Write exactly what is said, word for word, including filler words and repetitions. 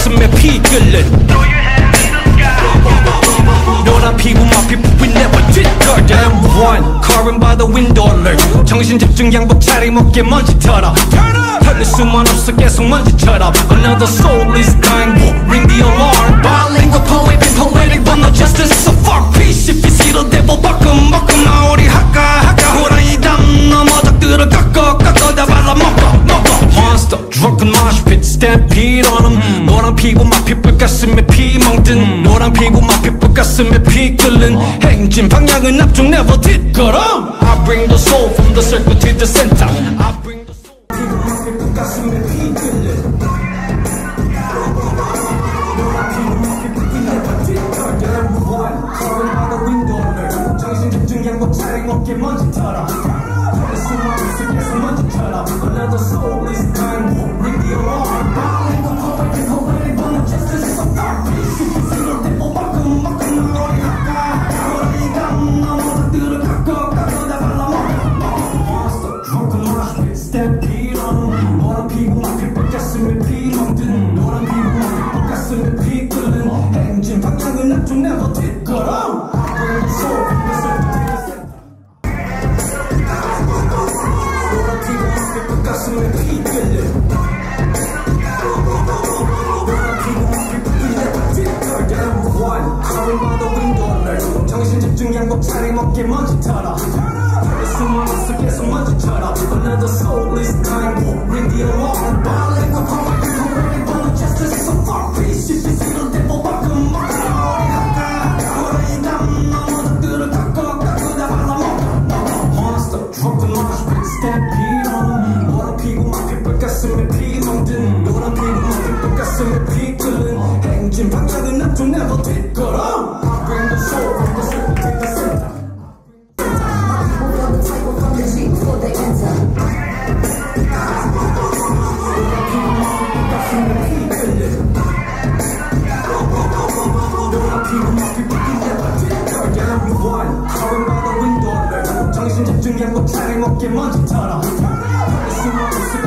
가슴에 피 끓는 노란 피부 마피부 we never did girl damn one Crawling by the window alert 정신 집중 양복 차림 어깨 먼지 털어 털릴 수만 없어 계속 먼지처럼 Another soul is dying ring the alarm Bilingual poet been poetic but no justice so fuck peace if you see the devil buck'em buck'em 나 우리 학가 학가 호랑이 담 넘어 적들을 꺾어 꺾어 다 발라먹어 먹어 Monster drunken mosh pit stampede on them mm. 노란 피부 막 핏불 가슴에 피 멍든 mm. 노란 피부 막 핏불 가슴에 피 끓는 uh. 행진 방향은 앞쪽 never 뒷걸음 I bring the soul from the circle to the center I bring the soul 피부 막 핏불 가슴에 피 끓는 노란 피부 막 핏불 never 뒷걸음 Crawling by the window alert 정신 집중 양복 차림 어깨 먼지처럼 Another soul is dying, ring the alarm. Bilingual poet been poetic, but no justice is so dark. Peace if you see the devil buck'em buck'em 나 우리 학가 호랑이 담 넘어 적들을 꺾어 꺾어 다 발라먹어 Monster drunken mosh pit stampede on them 노란 피부 막 핏불 가슴에 피 멍든 노란 피부 막 핏불 가슴에 피 끓는 행진 방향은 앞쪽 never 뒷걸음 I bring the soul from the circle 가슴에 피 끓는 노란 피부 막 핏불 never 뒷걸 damn one Crawling by the window alert 정신 집중 양복 차림 어깨 먼지처럼 털릴 수만 없어 계속 먼지처럼 Another soul is dying ring the alarm Bilingual poet been poetic but no justice is so far Peace if you see the devil buck'em buck'em 나 우리 학가 호랑이 담 넘어 적들을 꺾어 꺾어 다 발라먹어 Monster drunken mosh pit stampede 가슴에 피 멍든 노란 피부 막 핏불 가슴에 피 끓는 행진 방향은 앞쪽 never 뒷걸음 I bring the soul from the circle to the center My people feel the type of fucking G before they enter 노란 피부 막 핏불 가슴에 피 끓는 노란 피부 막 핏불 never 뒷걸 damn one Crawling by the window alert 정신 집중 양복 차림 어깨 먼지 털어 털릴 수만 없어